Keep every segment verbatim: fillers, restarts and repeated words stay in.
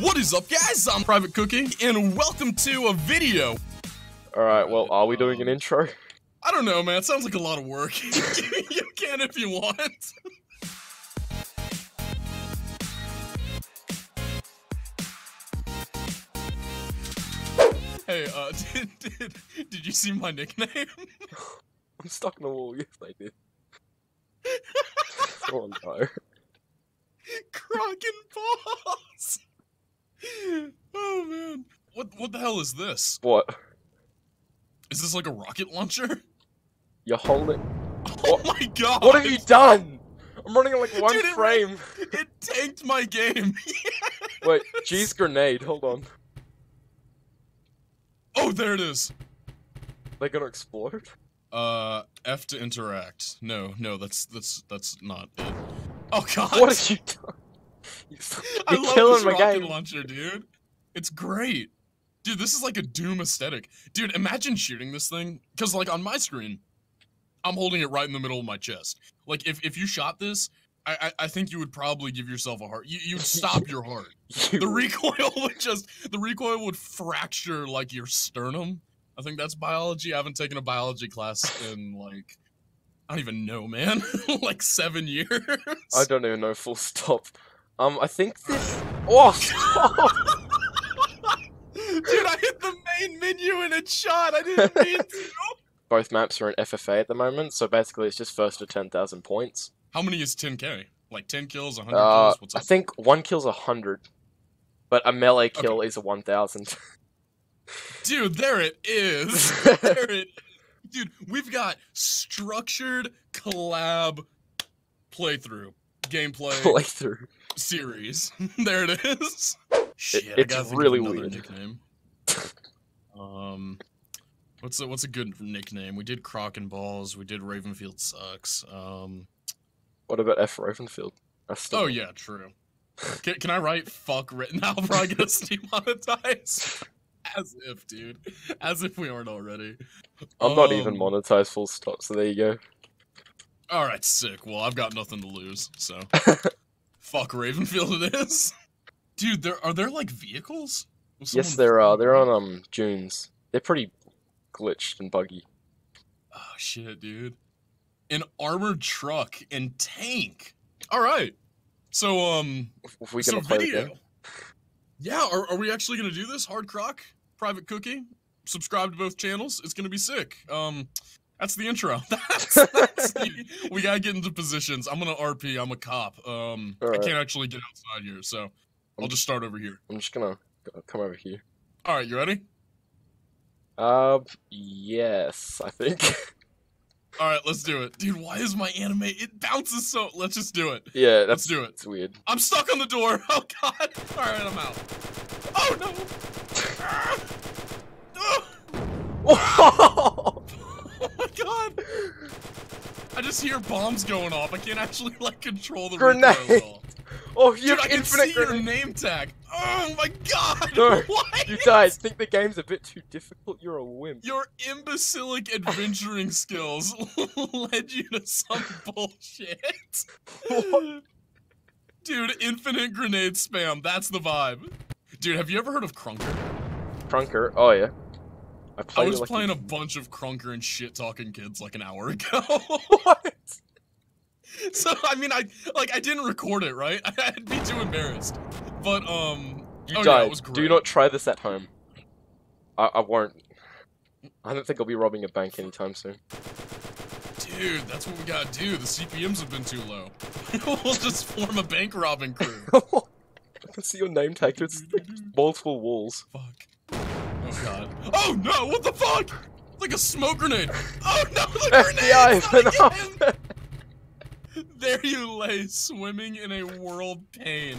What is up, guys? I'm Private Kookie, and welcome to a video. All right, well, are we doing an intro? I don't know, man. It sounds like a lot of work. You can if you want. Hey, uh, did, did, did you see my nickname? I'm stuck in the wall. Yes, I did. Oh, no. Crunkin' balls! Oh, man. What, what the hell is this? What? Is this like a rocket launcher? You're holding... Oh what? My god! What have you done? I'm running in like one Dude, it, frame. It tanked my game. Yes. Wait, G's grenade. Hold on. Oh, there it is. They're gonna explode? Uh, F to interact. No, no, that's, that's, that's not it. Oh god! What have you done? You're I killing love this my rocket game. launcher, dude. It's great, dude. This is like a Doom aesthetic, dude. Imagine shooting this thing, cause like on my screen, I'm holding it right in the middle of my chest. Like if if you shot this, I I, I think you would probably give yourself a heart. You you'd stop your heart. you... The recoil would just the recoil would fracture like your sternum. I think that's biology. I haven't taken a biology class in like. I don't even know, man. Like seven years. I don't even know. Full stop. Um, I think this. Oh, stop! Dude, I hit the main menu and it shot. I didn't mean to. Both maps are in F F A at the moment, so basically it's just first to ten thousand points. How many is ten K? Like ten kills, a hundred uh, kills. What's up? I think one kill's a hundred, but a melee kill okay. is a one thousand. Dude, there it is. There it is. Dude, we've got structured collab playthrough, gameplay playthrough series. There it is. Shit, it, it's I gotta really think of weird. Nickname. um, what's a, what's a good nickname? We did Crockin' Balls. We did Ravenfield sucks. Um, what about F Ravenfield? Oh yeah, true. can, can I write fuck written? I'll probably get us demonetized. As if, dude. As if we aren't already. I'm um, not even monetized full stop, so there you go. Alright, sick. Well, I've got nothing to lose, so. Fuck Ravenfield it is. Dude, there are there like vehicles? Yes, there are. They're on um June's. They're pretty glitched and buggy. Oh shit, dude. An armored truck and tank. Alright. So um if we can so play video. Again? Yeah, are, are we actually gonna do this? Hard Croc, Private Kookie, subscribe to both channels. It's gonna be sick. Um, that's the intro. That's, that's the, we gotta get into positions. I'm gonna R P. I'm a cop. Um, right. I can't actually get outside here, so I'm, I'll just start over here. I'm just gonna come over here. All right, you ready? Uh, yes, I think. All right, let's do it, dude. Why is my anime? It bounces so. Let's just do it. Yeah, that's let's do it. It's weird. I'm stuck on the door. Oh god. All right, I'm out. Oh no. Ah. Oh. Oh my god. I just hear bombs going off. I can't actually like control the grenade. At all. Oh, you dude, I can see grenade. your name tag. Oh my god. No, what? You guys think the game's a bit too difficult? You're a wimp. Your imbecilic adventuring skills led you to some bullshit. What? Dude, infinite grenade spam. That's the vibe. Dude, have you ever heard of Krunker? Krunker? Oh yeah. I, I was like playing a... a bunch of Krunker and shit talking kids like an hour ago. What? So I mean, I like I didn't record it, right? I'd be too embarrassed. But um, you oh, died. Yeah, was great. Do not try this at home. I, I won't. I don't think I'll be robbing a bank anytime soon. Dude, that's what we gotta do. The C P Ms have been too low. We'll just form a bank robbing crew. I can see your name tag. It's multiple walls. Fuck. Oh god. Oh no! What the fuck? It's like a smoke grenade. Oh no! The grenade! There you lay, swimming in a world pain.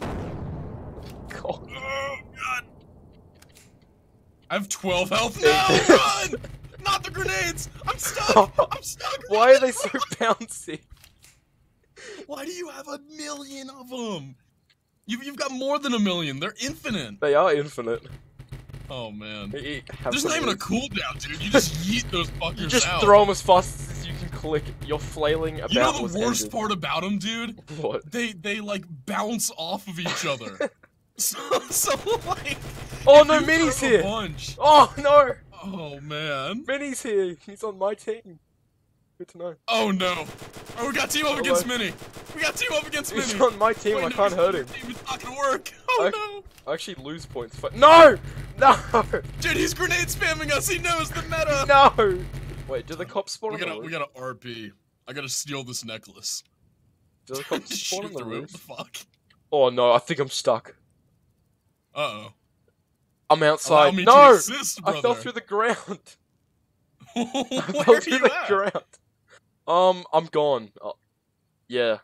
God. Oh, God. I have twelve health now. Run! Not the grenades! I'm stuck! I'm stuck! Why are they so bouncy? Why do you have a million of them? You've, you've got more than a million. They're infinite. They are infinite. Oh, man. There's not even a cooldown, dude. You just yeet those fuckers out. You just throw them as fast as you can. click, you're flailing about. You know the worst ended. part about them, dude? What? They, they like, bounce off of each other. so, so, like... Oh, no, Minnie's here! Bunch, oh, no! Oh, man. Minnie's here. He's on my team. Good to know. Oh, no. Oh, we got team up Hello. against Minnie. We got team up against Minnie. He's on my team. Wait, I no, can't hurt him. Team. It's not gonna work. Oh, I, no. I actually lose points. For no! No! Dude, he's grenade spamming us. He knows the meta. No! Wait, do the cops spawn we on gotta, the roof? We got to R P. I got to steal this necklace. Do the cops spawn on the roof? What the fuck? Oh, no. I think I'm stuck. Uh-oh. I'm outside. No! Assist, I fell through the ground. Where I fell are through you the at? ground. Um, I'm gone. Uh, yeah.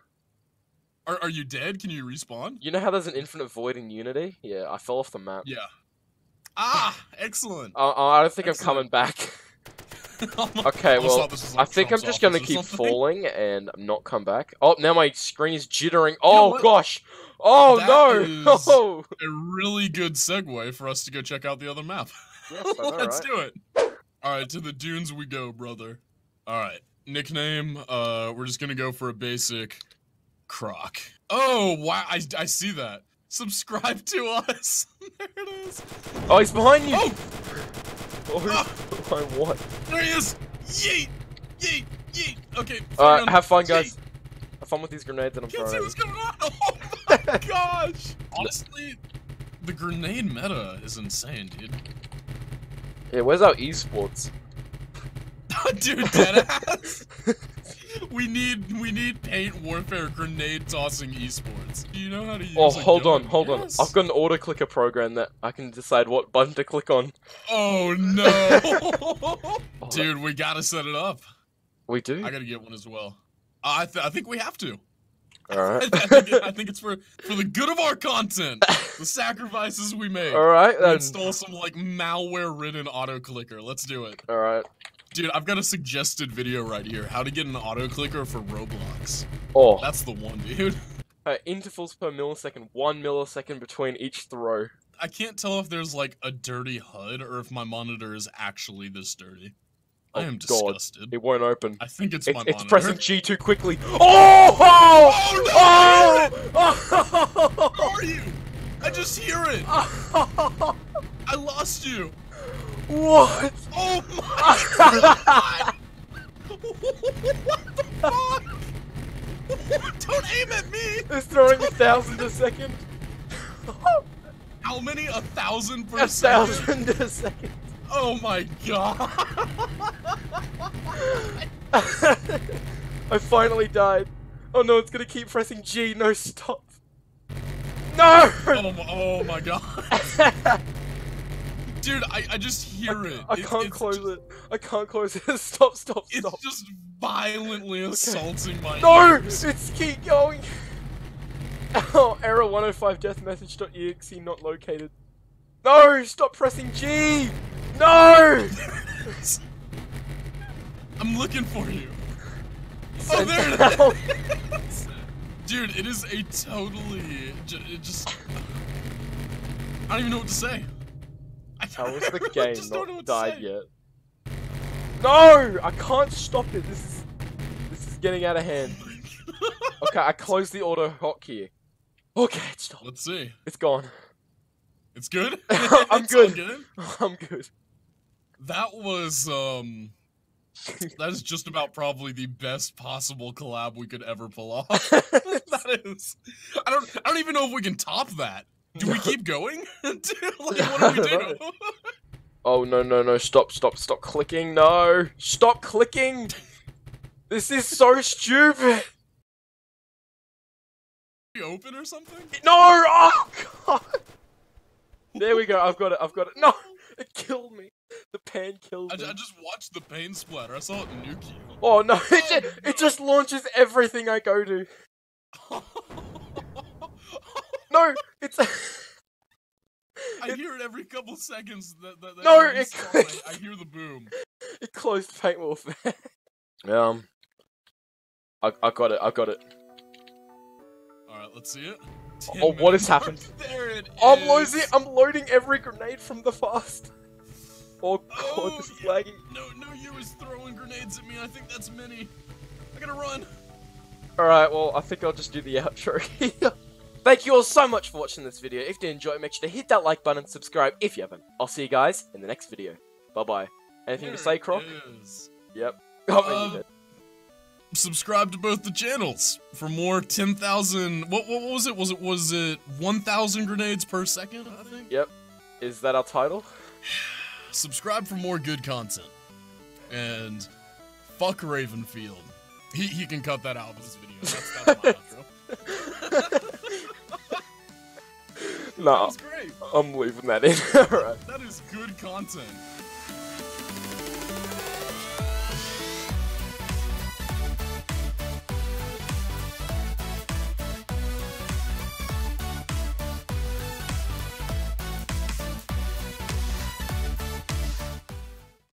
Are Are you dead? Can you respawn? You know how there's an infinite void in Unity? Yeah, I fell off the map. Yeah. Ah, excellent. uh, I don't think excellent. I'm coming back. Okay, well, I, this like I think Trump's I'm just gonna keep something. falling and not come back. Oh, now my screen is jittering. Oh, you know gosh. Oh, that no! Is oh. A really good segue for us to go check out the other map. Yes, I know, Let's right? do it. All right, to the dunes we go, brother. All right, nickname. Uh, we're just gonna go for a basic croc. Oh, wow! I I see that. Subscribe to us. There it is. Oh, he's behind you. Oh, oh who's ah. behind what? There he is. Yeet, yeet, yeet. Okay. All right, have fun, guys. Yeet. Have fun with these grenades that I'm throwing. Can't see what's going on. Oh my gosh! Honestly, the grenade meta is insane, dude. Yeah, where's our esports? Dude, deadass. we need we need paint warfare grenade tossing esports. Do you know how to use? Oh, hold gun? on, hold yes. on. I've got an auto clicker program that I can decide what button to click on. Oh no! Dude, we gotta set it up. We do. I gotta get one as well. I, th I think we have to. All right. I, think it, I think it's for for the good of our content, the sacrifices we make. All right. Then. We install some like malware-ridden auto clicker. Let's do it. All right. Dude, I've got a suggested video right here: how to get an auto clicker for Roblox. Oh. That's the one, dude. Uh, intervals per millisecond, one millisecond between each throw. I can't tell if there's like a dirty H U D or if my monitor is actually this dirty. I am disgusted. God, it won't open. I think it's my monitor. It's pressing G too quickly. Oh! Oh! No, oh! Oh! Where are you? I just hear it. Oh. I lost you. What? Oh my God! What the fuck? Don't aim at me. It's throwing Don't a thousand a second. How many? A thousand per a second? A thousand a second. Oh my God! I finally died. Oh no, it's gonna keep pressing G. No, stop. No! Oh my, oh my God. Dude, I, I just hear I, it. I it, can't close just, it. I can't close it. Stop, stop, stop. It's just violently okay. assaulting my No! Ears. It's keep going! Oh, error one oh five deathmessage.exe not located. No! Stop pressing G! No! I'm looking for you. Oh, there it is! Dude, it is a totally... It just... I don't even know what to say. How is the game not died yet? No! I can't stop it. This is... This is getting out of hand. Okay, I closed the auto hotkey. Okay, it's stopped. Let's see. It's gone. It's good? I'm it's good. good. I'm good. That was, um... that is just about probably the best possible collab we could ever pull off. That is... I don't, I don't even know if we can top that. Do we keep going? Dude, like, what do we do? Oh, no, no, no. Stop, stop, stop clicking. No. Stop clicking. This is so stupid. Open or something? No. Oh, God. There we go. I've got it. I've got it. No. It killed me. The pan killed me. I, I just watched the pain splatter. I saw it nuke you. Oh, no. It, oh, just, no. it just launches everything I go to. No, it's. I hear it every couple seconds. That, that, that no, it. I, I hear the boom. It closed paint warfare. Um, I I got it. I got it. All right, let's see it. Ten oh, what has happened? There it I'm is. Losing. I'm loading every grenade from the fast. Oh God, oh, this is yeah. laggy. No, no, you was throwing grenades at me. I think that's Minnie. I gotta run! Alright, well, I think I'll just do the outro here. Thank you all so much for watching this video. If you enjoyed, make sure to hit that like button and subscribe if you haven't. I'll see you guys in the next video. Bye-bye. Anything there to say, Croc? Yep. Oh, uh, man, subscribe to both the channels for more ten thousand... What, what was it? Was it was it one thousand grenades per second, I think? Yep. Is that our title? Subscribe for more good content. And fuck Ravenfield. He, he can cut that out of this video. That's, that's my outro. Nah, that was great. I'm leaving that in. All right. That is good content.